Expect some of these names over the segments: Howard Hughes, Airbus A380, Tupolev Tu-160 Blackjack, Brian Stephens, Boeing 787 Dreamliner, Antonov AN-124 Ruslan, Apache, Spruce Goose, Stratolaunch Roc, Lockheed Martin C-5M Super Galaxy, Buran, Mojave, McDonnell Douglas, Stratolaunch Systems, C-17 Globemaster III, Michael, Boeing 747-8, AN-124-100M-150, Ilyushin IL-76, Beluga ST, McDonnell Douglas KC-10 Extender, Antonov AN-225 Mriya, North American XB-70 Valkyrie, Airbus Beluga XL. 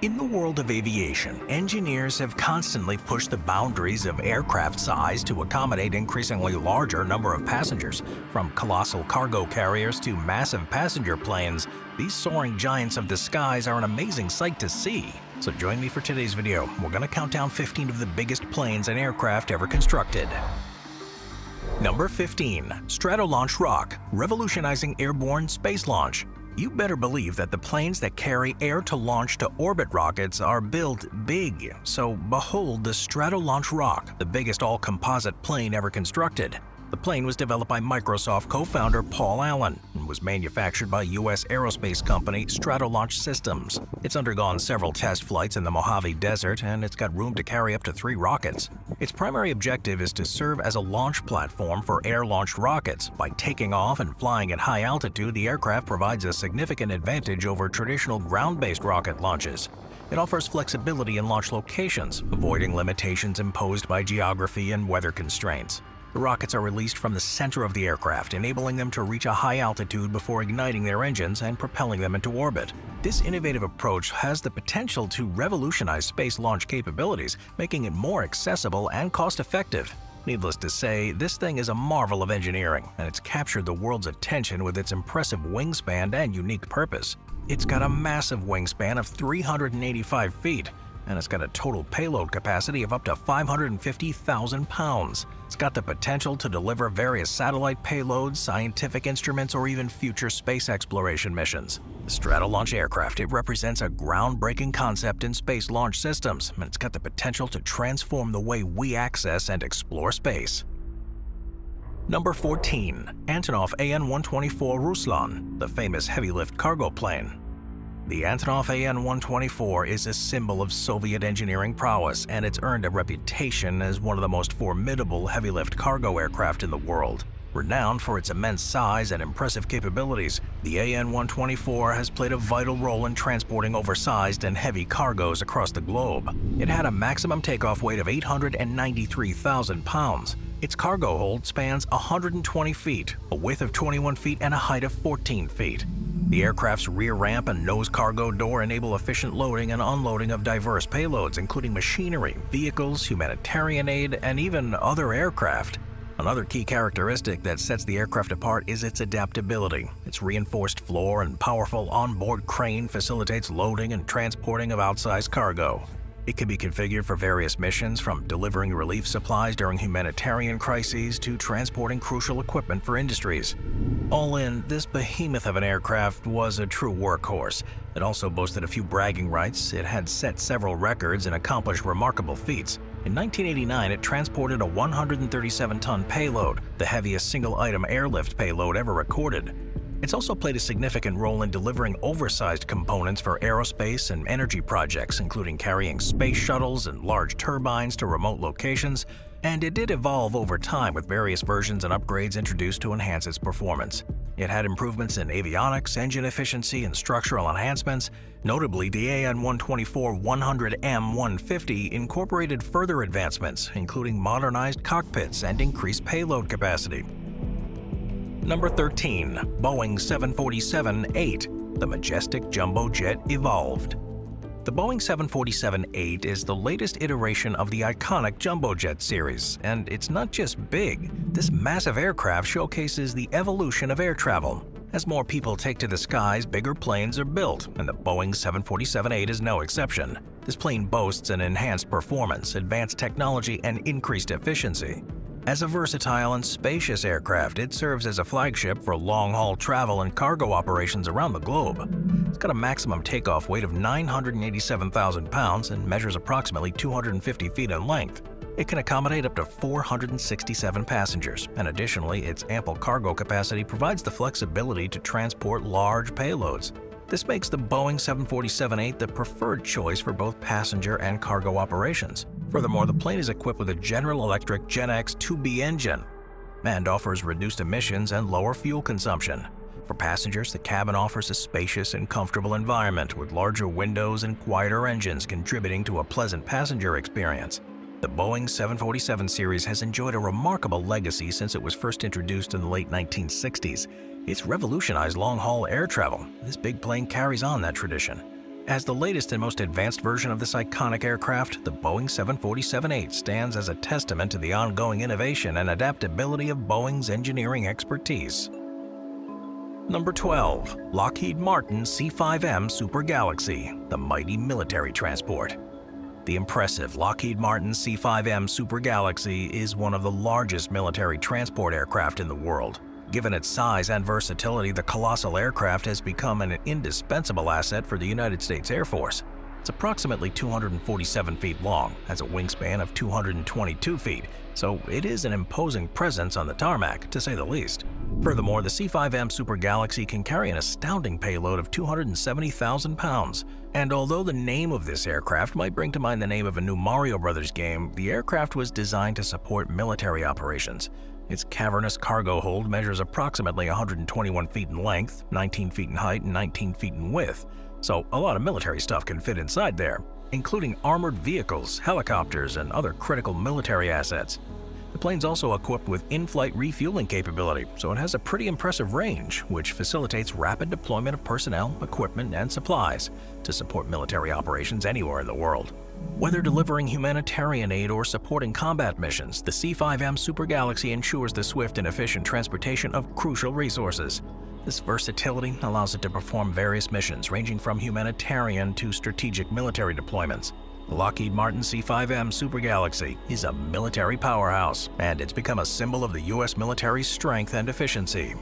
In the world of aviation, engineers have constantly pushed the boundaries of aircraft size to accommodate increasingly larger number of passengers. From colossal cargo carriers to massive passenger planes, these soaring giants of the skies are an amazing sight to see. So join me for today's video. We're going to count down 15 of the biggest planes and aircraft ever constructed. Number 15. Stratolaunch Roc, revolutionizing airborne space launch. You better believe that the planes that carry air-to-launch-to-orbit rockets are built big. So behold the Stratolaunch Roc, the biggest all-composite plane ever constructed. The plane was developed by Microsoft co-founder Paul Allen and was manufactured by U.S. aerospace company Stratolaunch Systems. It's undergone several test flights in the Mojave Desert, and it's got room to carry up to 3 rockets. Its primary objective is to serve as a launch platform for air-launched rockets. By taking off and flying at high altitude, the aircraft provides a significant advantage over traditional ground-based rocket launches. It offers flexibility in launch locations, avoiding limitations imposed by geography and weather constraints. The rockets are released from the center of the aircraft, enabling them to reach a high altitude before igniting their engines and propelling them into orbit. This innovative approach has the potential to revolutionize space launch capabilities, making it more accessible and cost-effective. Needless to say, this thing is a marvel of engineering, and it's captured the world's attention with its impressive wingspan and unique purpose. It's got a massive wingspan of 385 feet. And it's got a total payload capacity of up to 550,000 pounds. It's got the potential to deliver various satellite payloads, scientific instruments, or even future space exploration missions. The Stratolaunch aircraft, it represents a groundbreaking concept in space launch systems, and it's got the potential to transform the way we access and explore space. Number 14. Antonov AN-124 Ruslan, the famous heavy-lift cargo plane. The Antonov AN-124 is a symbol of Soviet engineering prowess, and it's earned a reputation as one of the most formidable heavy-lift cargo aircraft in the world. Renowned for its immense size and impressive capabilities, the AN-124 has played a vital role in transporting oversized and heavy cargoes across the globe. It had a maximum takeoff weight of 893,000 pounds. Its cargo hold spans 120 feet, a width of 21 feet, and a height of 14 feet. The aircraft's rear ramp and nose cargo door enable efficient loading and unloading of diverse payloads, including machinery, vehicles, humanitarian aid, and even other aircraft. Another key characteristic that sets the aircraft apart is its adaptability. Its reinforced floor and powerful onboard crane facilitates loading and transporting of outsized cargo. It can be configured for various missions, from delivering relief supplies during humanitarian crises to transporting crucial equipment for industries. All in, this behemoth of an aircraft was a true workhorse. It also boasted a few bragging rights. It had set several records and accomplished remarkable feats. In 1989, it transported a 137-ton payload, the heaviest single-item airlift payload ever recorded. It's also played a significant role in delivering oversized components for aerospace and energy projects, including carrying space shuttles and large turbines to remote locations, and it did evolve over time with various versions and upgrades introduced to enhance its performance. It had improvements in avionics, engine efficiency, and structural enhancements. Notably, the AN-124-100M-150 incorporated further advancements, including modernized cockpits and increased payload capacity. Number 13. Boeing 747-8, the majestic jumbo jet evolved. The Boeing 747-8 is the latest iteration of the iconic jumbo jet series, and it's not just big. This massive aircraft showcases the evolution of air travel. As more people take to the skies, bigger planes are built, and the Boeing 747-8 is no exception. This plane boasts an enhanced performance, advanced technology, and increased efficiency. As a versatile and spacious aircraft, it serves as a flagship for long-haul travel and cargo operations around the globe. It's got a maximum takeoff weight of 987,000 pounds and measures approximately 250 feet in length. It can accommodate up to 467 passengers, and additionally, its ample cargo capacity provides the flexibility to transport large payloads. This makes the Boeing 747-8 the preferred choice for both passenger and cargo operations. Furthermore, the plane is equipped with a General Electric Gen X 2B engine and offers reduced emissions and lower fuel consumption. For passengers, the cabin offers a spacious and comfortable environment with larger windows and quieter engines, contributing to a pleasant passenger experience. The Boeing 747 series has enjoyed a remarkable legacy since it was first introduced in the late 1960s. It's revolutionized long-haul air travel. This big plane carries on that tradition. As the latest and most advanced version of this iconic aircraft, the Boeing 747-8 stands as a testament to the ongoing innovation and adaptability of Boeing's engineering expertise. Number 12. Lockheed Martin C-5M Super Galaxy, the mighty military transport. The impressive Lockheed Martin C-5M Super Galaxy is one of the largest military transport aircraft in the world. Given its size and versatility, the colossal aircraft has become an indispensable asset for the United States Air Force. It's approximately 247 feet long, has a wingspan of 222 feet, so it is an imposing presence on the tarmac, to say the least. Furthermore, the C-5M Super Galaxy can carry an astounding payload of 270,000 pounds. And although the name of this aircraft might bring to mind the name of a new Mario Brothers game, the aircraft was designed to support military operations. Its cavernous cargo hold measures approximately 121 feet in length, 19 feet in height, and 19 feet in width, so a lot of military stuff can fit inside there, including armored vehicles, helicopters, and other critical military assets. The plane's also equipped with in-flight refueling capability, so it has a pretty impressive range, which facilitates rapid deployment of personnel, equipment, and supplies to support military operations anywhere in the world. Whether delivering humanitarian aid or supporting combat missions, the C-5M Super Galaxy ensures the swift and efficient transportation of crucial resources. This versatility allows it to perform various missions ranging from humanitarian to strategic military deployments. The Lockheed Martin C-5M Super Galaxy is a military powerhouse, and it's become a symbol of the U.S. military's strength and efficiency.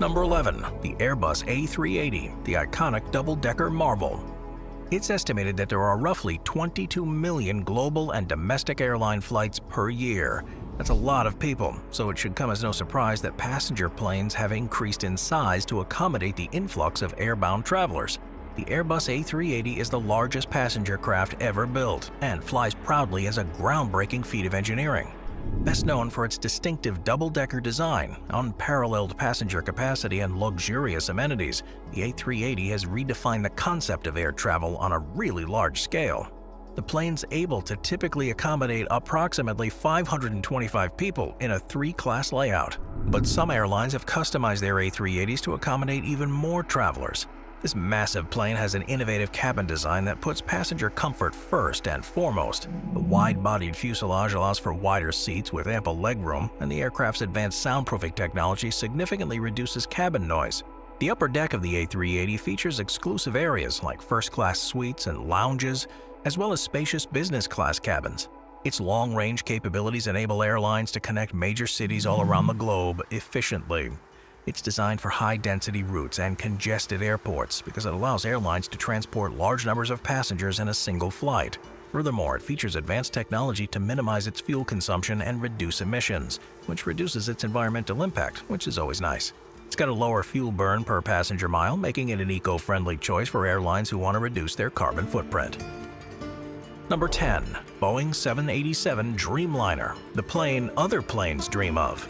Number 11. The Airbus A380, the iconic double-decker marvel. It's estimated that there are roughly 22 million global and domestic airline flights per year. That's a lot of people, so it should come as no surprise that passenger planes have increased in size to accommodate the influx of airbound travelers. The Airbus A380 is the largest passenger craft ever built and flies proudly as a groundbreaking feat of engineering. Best known for its distinctive double-decker design, unparalleled passenger capacity, and luxurious amenities, the A380 has redefined the concept of air travel on a really large scale. The plane's able to typically accommodate approximately 525 people in a three-class layout. But some airlines have customized their A380s to accommodate even more travelers. This massive plane has an innovative cabin design that puts passenger comfort first and foremost. The wide-bodied fuselage allows for wider seats with ample legroom, and the aircraft's advanced soundproofing technology significantly reduces cabin noise. The upper deck of the A380 features exclusive areas like first-class suites and lounges, as well as spacious business-class cabins. Its long-range capabilities enable airlines to connect major cities all around the globe efficiently. It's designed for high-density routes and congested airports because it allows airlines to transport large numbers of passengers in a single flight. Furthermore, it features advanced technology to minimize its fuel consumption and reduce emissions, which reduces its environmental impact, which is always nice. It's got a lower fuel burn per passenger mile, making it an eco-friendly choice for airlines who want to reduce their carbon footprint. Number 10. Boeing 787 Dreamliner, the plane other planes dream of.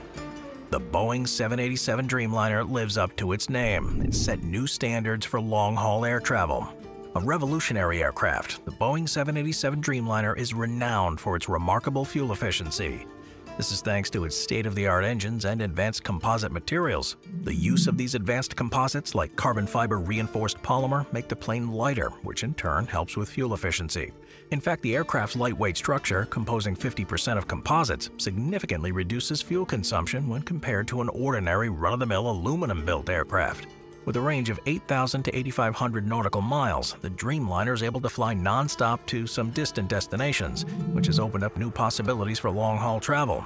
The Boeing 787 Dreamliner lives up to its name. It set new standards for long-haul air travel. A revolutionary aircraft, the Boeing 787 Dreamliner is renowned for its remarkable fuel efficiency. This is thanks to its state-of-the-art engines and advanced composite materials. The use of these advanced composites, like carbon fiber reinforced polymer, make the plane lighter, which in turn helps with fuel efficiency. In fact, the aircraft's lightweight structure, composing 50% of composites, significantly reduces fuel consumption when compared to an ordinary run-of-the-mill aluminum-built aircraft. With a range of 8,000 to 8,500 nautical miles, the Dreamliner is able to fly non-stop to some distant destinations, which has opened up new possibilities for long-haul travel.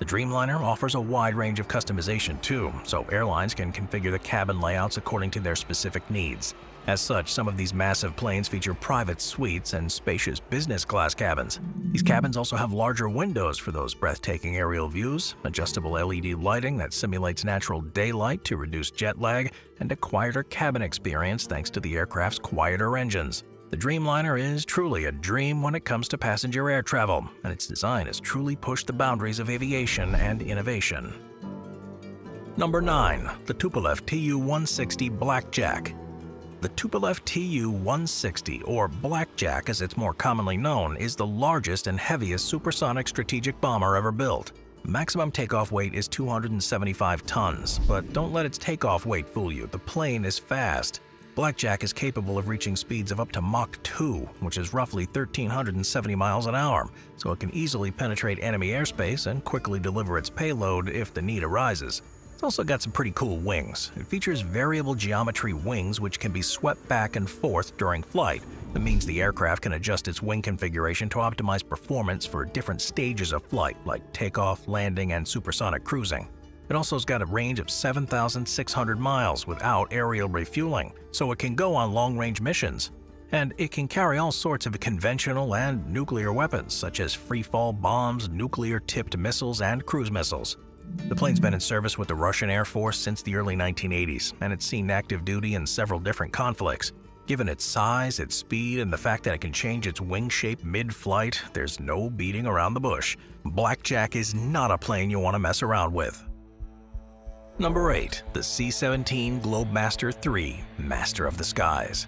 The Dreamliner offers a wide range of customization too, so airlines can configure the cabin layouts according to their specific needs. As such, some of these massive planes feature private suites and spacious business-class cabins. These cabins also have larger windows for those breathtaking aerial views, adjustable LED lighting that simulates natural daylight to reduce jet lag, and a quieter cabin experience thanks to the aircraft's quieter engines. The Dreamliner is truly a dream when it comes to passenger air travel, and its design has truly pushed the boundaries of aviation and innovation. Number 9. The Tupolev Tu-160 Blackjack. The Tupolev Tu-160, or Blackjack as it's more commonly known, is the largest and heaviest supersonic strategic bomber ever built. Maximum takeoff weight is 275 tons, but don't let its takeoff weight fool you. The plane is fast. Blackjack is capable of reaching speeds of up to Mach 2, which is roughly 1,370 miles an hour, so it can easily penetrate enemy airspace and quickly deliver its payload if the need arises. It's also got some pretty cool wings. It features variable geometry wings which can be swept back and forth during flight. That means the aircraft can adjust its wing configuration to optimize performance for different stages of flight, like takeoff, landing, and supersonic cruising. It also has got a range of 7,600 miles without aerial refueling, so it can go on long-range missions. And it can carry all sorts of conventional and nuclear weapons, such as free-fall bombs, nuclear-tipped missiles, and cruise missiles. The plane's been in service with the Russian Air Force since the early 1980s, and it's seen active duty in several different conflicts. Given its size, its speed, and the fact that it can change its wing shape mid-flight, there's no beating around the bush. Blackjack is not a plane you want to mess around with. Number 8. The C-17 Globemaster III, Master of the Skies.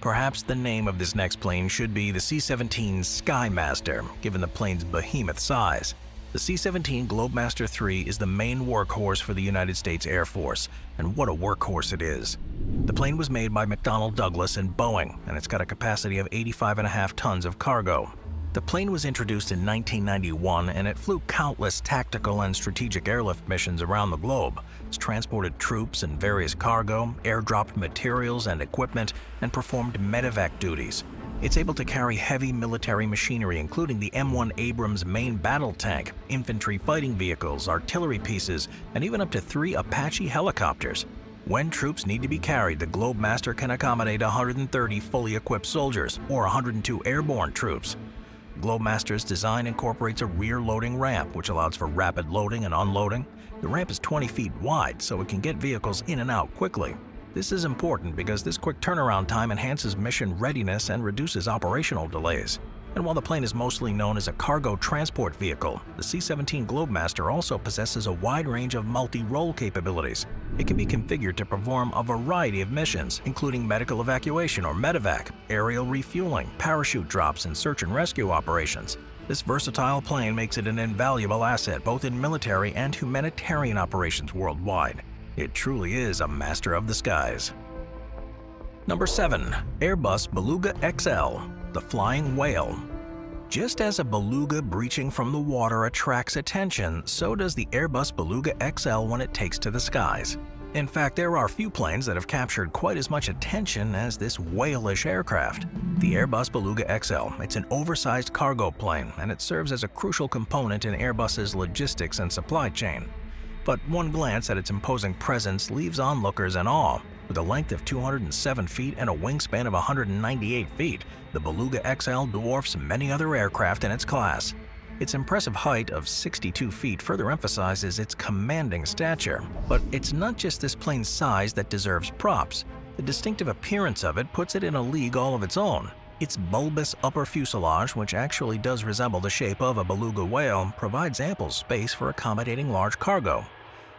Perhaps the name of this next plane should be the C-17 Skymaster, given the plane's behemoth size. The C-17 Globemaster III is the main workhorse for the United States Air Force, and what a workhorse it is. The plane was made by McDonnell Douglas and Boeing, and it's got a capacity of 85.5 tons of cargo. The plane was introduced in 1991, and it flew countless tactical and strategic airlift missions around the globe. It's transported troops and various cargo, airdropped materials and equipment, and performed medevac duties. It's able to carry heavy military machinery, including the M1 Abrams main battle tank, infantry fighting vehicles, artillery pieces, and even up to 3 Apache helicopters. When troops need to be carried, the Globemaster can accommodate 130 fully equipped soldiers or 102 airborne troops. Globemaster's design incorporates a rear-loading ramp, which allows for rapid loading and unloading. The ramp is 20 feet wide, so it can get vehicles in and out quickly. This is important because this quick turnaround time enhances mission readiness and reduces operational delays. And while the plane is mostly known as a cargo transport vehicle, the C-17 Globemaster also possesses a wide range of multi-role capabilities. It can be configured to perform a variety of missions, including medical evacuation or medevac, aerial refueling, parachute drops, and search and rescue operations. This versatile plane makes it an invaluable asset both in military and humanitarian operations worldwide. It truly is a master of the skies. Number 7. Airbus Beluga XL, the Flying Whale. Just as a beluga breaching from the water attracts attention, so does the Airbus Beluga XL when it takes to the skies. In fact, there are few planes that have captured quite as much attention as this whale-ish aircraft. The Airbus Beluga XL, it's an oversized cargo plane, and it serves as a crucial component in Airbus's logistics and supply chain. But one glance at its imposing presence leaves onlookers in awe. With a length of 207 feet and a wingspan of 198 feet, the Beluga XL dwarfs many other aircraft in its class. Its impressive height of 62 feet further emphasizes its commanding stature. But it's not just this plane's size that deserves props. The distinctive appearance of it puts it in a league all of its own. Its bulbous upper fuselage, which actually does resemble the shape of a beluga whale, provides ample space for accommodating large cargo.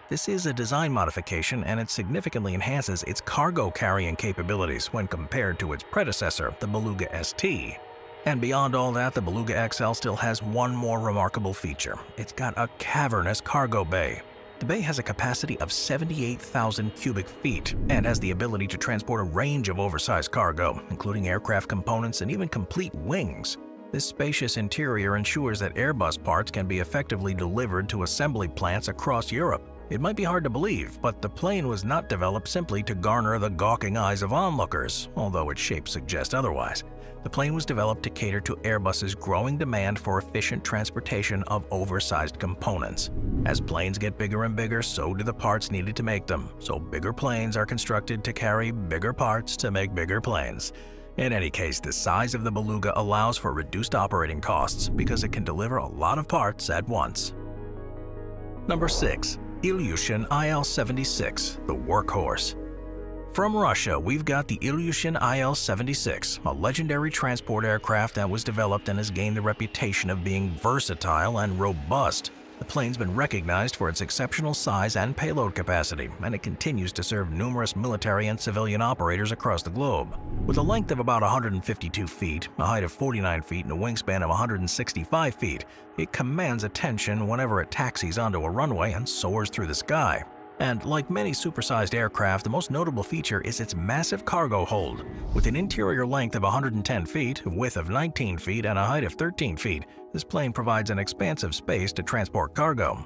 This is a design modification, and it significantly enhances its cargo carrying capabilities when compared to its predecessor, the Beluga ST. And beyond all that, the Beluga XL still has one more remarkable feature. It's got a cavernous cargo bay. The bay has a capacity of 78,000 cubic feet and has the ability to transport a range of oversized cargo, including aircraft components and even complete wings. This spacious interior ensures that Airbus parts can be effectively delivered to assembly plants across Europe. It might be hard to believe, but the plane was not developed simply to garner the gawking eyes of onlookers, although its shape suggests otherwise. The plane was developed to cater to Airbus's growing demand for efficient transportation of oversized components. As planes get bigger and bigger, so do the parts needed to make them, so bigger planes are constructed to carry bigger parts to make bigger planes. In any case, the size of the Beluga allows for reduced operating costs because it can deliver a lot of parts at once. Number 6. Ilyushin IL-76, the workhorse. From Russia, we've got the Ilyushin IL-76, a legendary transport aircraft that was developed and has gained the reputation of being versatile and robust. The plane's been recognized for its exceptional size and payload capacity, and it continues to serve numerous military and civilian operators across the globe. With a length of about 152 feet, a height of 49 feet, and a wingspan of 165 feet, it commands attention whenever it taxis onto a runway and soars through the sky. And like many supersized aircraft, the most notable feature is its massive cargo hold. With an interior length of 110 feet, a width of 19 feet, and a height of 13 feet, this plane provides an expansive space to transport cargo.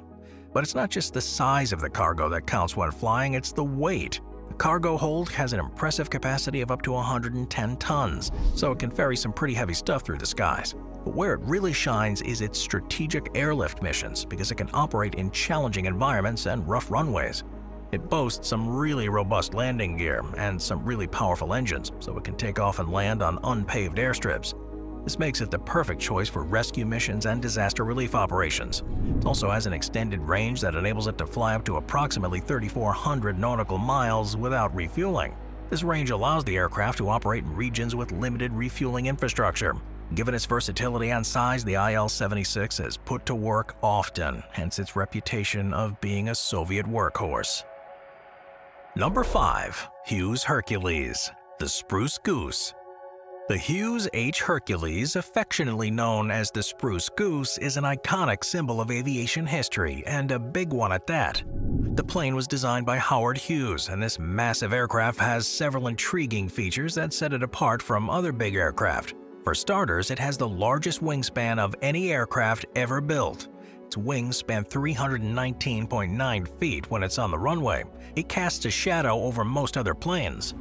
But it's not just the size of the cargo that counts when flying, it's the weight. The cargo hold has an impressive capacity of up to 110 tons, so it can ferry some pretty heavy stuff through the skies. But where it really shines is its strategic airlift missions, because it can operate in challenging environments and rough runways. It boasts some really robust landing gear and some really powerful engines, so it can take off and land on unpaved airstrips. This makes it the perfect choice for rescue missions and disaster relief operations. It also has an extended range that enables it to fly up to approximately 3,400 nautical miles without refueling. This range allows the aircraft to operate in regions with limited refueling infrastructure. Given its versatility and size, the IL-76 is put to work often, hence its reputation of being a Soviet workhorse. Number 5. Hughes Hercules – the Spruce Goose. The Hughes H. Hercules, affectionately known as the Spruce Goose, is an iconic symbol of aviation history, and a big one at that. The plane was designed by Howard Hughes, and this massive aircraft has several intriguing features that set it apart from other big aircraft. For starters, it has the largest wingspan of any aircraft ever built. Its wings span 319.9 feet when it's on the runway. It casts a shadow over most other planes.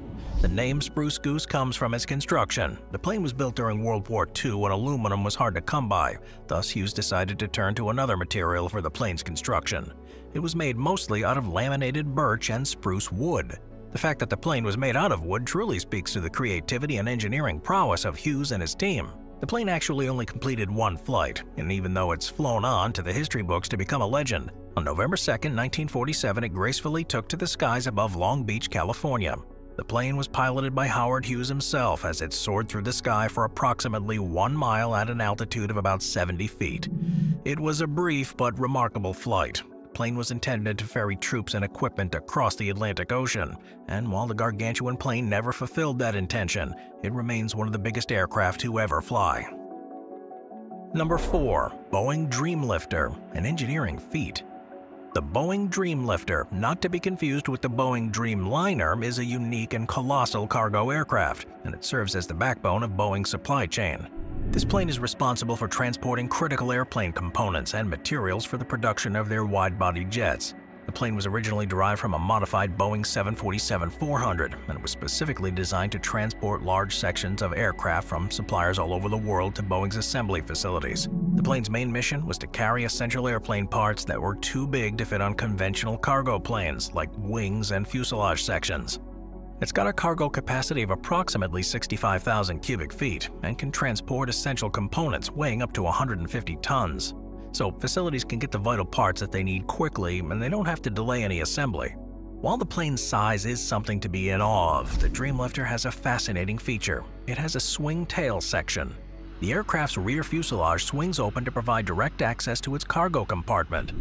The name Spruce Goose comes from its construction. The plane was built during World War II when aluminum was hard to come by, thus Hughes decided to turn to another material for the plane's construction. It was made mostly out of laminated birch and spruce wood. The fact that the plane was made out of wood truly speaks to the creativity and engineering prowess of Hughes and his team. The plane actually only completed one flight, and even though it's flown on to the history books to become a legend, on November 2, 1947, it gracefully took to the skies above Long Beach, California. The plane was piloted by Howard Hughes himself as it soared through the sky for approximately 1 mile at an altitude of about 70 feet. It was a brief but remarkable flight. The plane was intended to ferry troops and equipment across the Atlantic Ocean, and while the gargantuan plane never fulfilled that intention, it remains one of the biggest aircraft to ever fly. Number 4. Boeing Dreamlifter – an engineering feat. The Boeing Dreamlifter, not to be confused with the Boeing Dreamliner, is a unique and colossal cargo aircraft, and it serves as the backbone of Boeing's supply chain. This plane is responsible for transporting critical airplane components and materials for the production of their wide-body jets. The plane was originally derived from a modified Boeing 747-400, and it was specifically designed to transport large sections of aircraft from suppliers all over the world to Boeing's assembly facilities. The plane's main mission was to carry essential airplane parts that were too big to fit on conventional cargo planes, like wings and fuselage sections. It's got a cargo capacity of approximately 65,000 cubic feet and can transport essential components weighing up to 150 tons. So facilities can get the vital parts that they need quickly, and they don't have to delay any assembly. While the plane's size is something to be in awe of, the Dreamlifter has a fascinating feature. It has a swing tail section. The aircraft's rear fuselage swings open to provide direct access to its cargo compartment.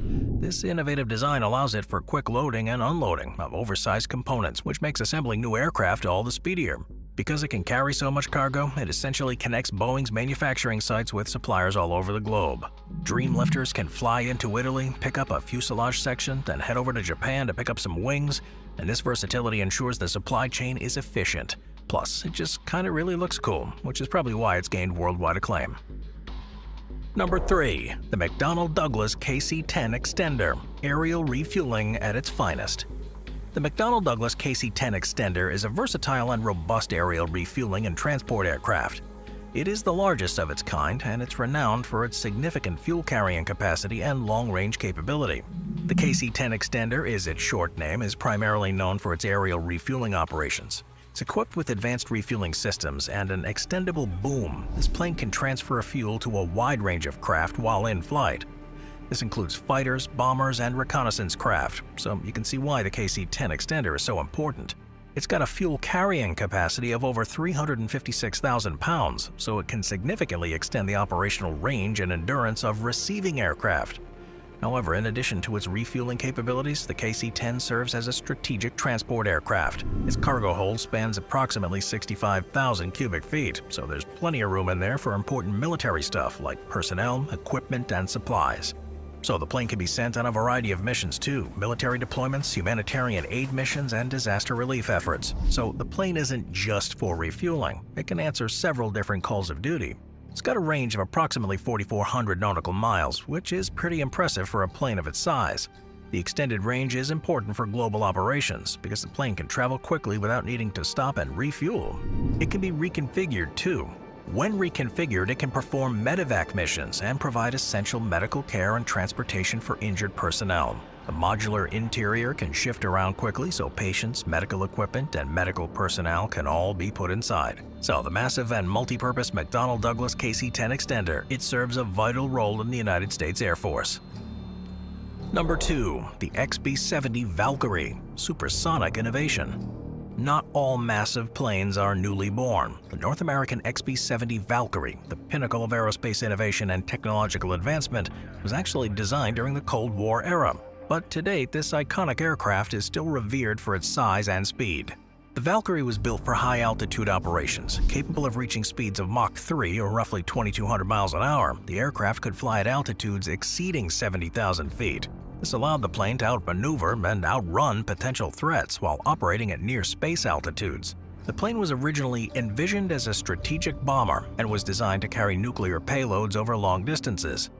This innovative design allows it for quick loading and unloading of oversized components, which makes assembling new aircraft all the speedier. Because it can carry so much cargo, it essentially connects Boeing's manufacturing sites with suppliers all over the globe. Dreamlifters can fly into Italy, pick up a fuselage section, then head over to Japan to pick up some wings, and this versatility ensures the supply chain is efficient. Plus, it just kinda really looks cool, which is probably why it's gained worldwide acclaim. Number 3. The McDonnell Douglas KC-10 Extender – aerial refueling at its finest. The McDonnell Douglas KC-10 Extender is a versatile and robust aerial refueling and transport aircraft. It is the largest of its kind, and it's renowned for its significant fuel-carrying capacity and long-range capability. The KC-10 Extender, is its short name, is primarily known for its aerial refueling operations. It's equipped with advanced refueling systems and an extendable boom. This plane can transfer fuel to a wide range of craft while in flight. This includes fighters, bombers, and reconnaissance craft, so you can see why the KC-10 Extender is so important. It's got a fuel-carrying capacity of over 356,000 pounds, so it can significantly extend the operational range and endurance of receiving aircraft. However, in addition to its refueling capabilities, the KC-10 serves as a strategic transport aircraft. Its cargo hold spans approximately 65,000 cubic feet, so there's plenty of room in there for important military stuff like personnel, equipment, and supplies. So the plane can be sent on a variety of missions too, military deployments, humanitarian aid missions, and disaster relief efforts. So the plane isn't just for refueling, it can answer several different calls of duty. It's got a range of approximately 4,400 nautical miles, which is pretty impressive for a plane of its size. The extended range is important for global operations because the plane can travel quickly without needing to stop and refuel. It can be reconfigured too. When reconfigured, it can perform medevac missions and provide essential medical care and transportation for injured personnel. The modular interior can shift around quickly so patients, medical equipment, and medical personnel can all be put inside. So the massive and multi-purpose McDonnell Douglas KC-10 Extender, it serves a vital role in the United States Air Force. Number 2. The XB-70 Valkyrie, supersonic innovation. Not all massive planes are newly born. The North American XB-70 Valkyrie, the pinnacle of aerospace innovation and technological advancement, was actually designed during the Cold War era. But to date, this iconic aircraft is still revered for its size and speed. The Valkyrie was built for high-altitude operations. Capable of reaching speeds of Mach 3, or roughly 2,200 miles an hour, the aircraft could fly at altitudes exceeding 70,000 feet. This allowed the plane to outmaneuver and outrun potential threats while operating at near-space altitudes. The plane was originally envisioned as a strategic bomber and was designed to carry nuclear payloads over long distances.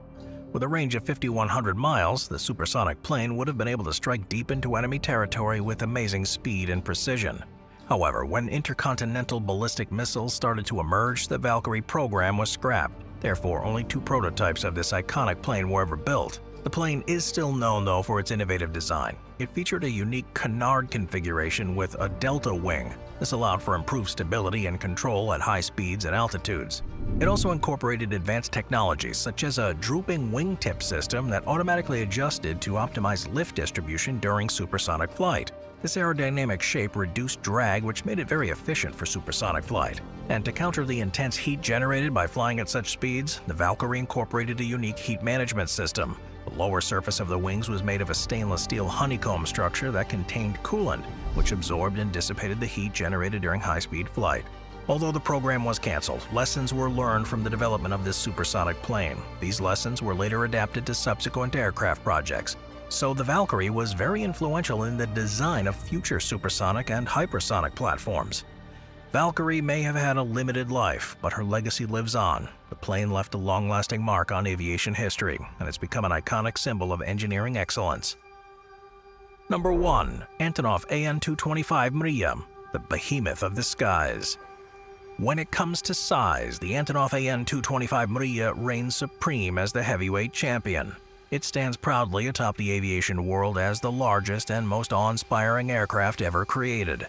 With a range of 5,100 miles, the supersonic plane would have been able to strike deep into enemy territory with amazing speed and precision. However, when intercontinental ballistic missiles started to emerge, the Valkyrie program was scrapped. Therefore, only 2 prototypes of this iconic plane were ever built. The plane is still known, though, for its innovative design. It featured a unique canard configuration with a delta wing. This allowed for improved stability and control at high speeds and altitudes. It also incorporated advanced technologies such as a drooping wingtip system that automatically adjusted to optimize lift distribution during supersonic flight. This aerodynamic shape reduced drag, which made it very efficient for supersonic flight. And to counter the intense heat generated by flying at such speeds, the Valkyrie incorporated a unique heat management system. The lower surface of the wings was made of a stainless steel honeycomb structure that contained coolant, which absorbed and dissipated the heat generated during high-speed flight. Although the program was canceled, lessons were learned from the development of this supersonic plane. These lessons were later adapted to subsequent aircraft projects. So the Valkyrie was very influential in the design of future supersonic and hypersonic platforms. Valkyrie may have had a limited life, but her legacy lives on. The plane left a long-lasting mark on aviation history, and it's become an iconic symbol of engineering excellence. Number 1. Antonov AN-225 Mriya, the behemoth of the skies. When it comes to size, the Antonov AN-225 Mriya reigns supreme as the heavyweight champion. It stands proudly atop the aviation world as the largest and most awe-inspiring aircraft ever created.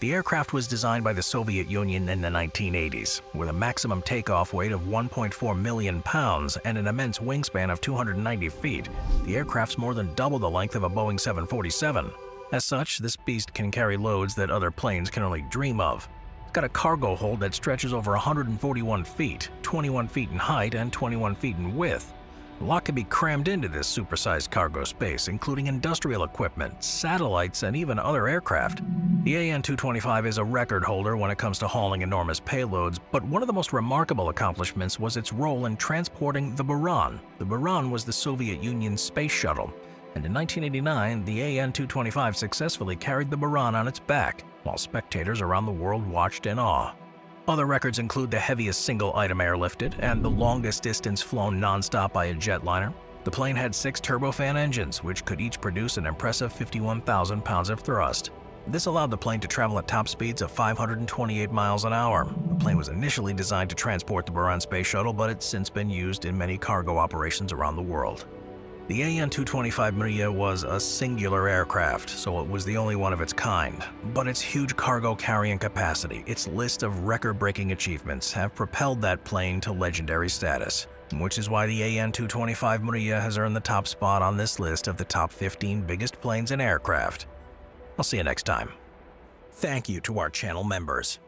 The aircraft was designed by the Soviet Union in the 1980s, with a maximum takeoff weight of 1.4 million pounds and an immense wingspan of 290 feet. The aircraft's more than double the length of a Boeing 747. As such, this beast can carry loads that other planes can only dream of. It's got a cargo hold that stretches over 141 feet, 21 feet in height and 21 feet in width. A lot can be crammed into this supersized cargo space, including industrial equipment, satellites, and even other aircraft. The AN-225 is a record holder when it comes to hauling enormous payloads, but one of the most remarkable accomplishments was its role in transporting the Buran. The Buran was the Soviet Union's space shuttle, and in 1989, the AN-225 successfully carried the Buran on its back, while spectators around the world watched in awe. Other records include the heaviest single item airlifted and the longest distance flown non-stop by a jetliner. The plane had 6 turbofan engines, which could each produce an impressive 51,000 pounds of thrust. This allowed the plane to travel at top speeds of 528 miles an hour. The plane was initially designed to transport the Buran space shuttle, but it's since been used in many cargo operations around the world. The AN-225 Mriya was a singular aircraft, so it was the only one of its kind. But its huge cargo carrying capacity, its list of record-breaking achievements have propelled that plane to legendary status, which is why the AN-225 Mriya has earned the top spot on this list of the top 15 biggest planes and aircraft. I'll see you next time. Thank you to our channel members.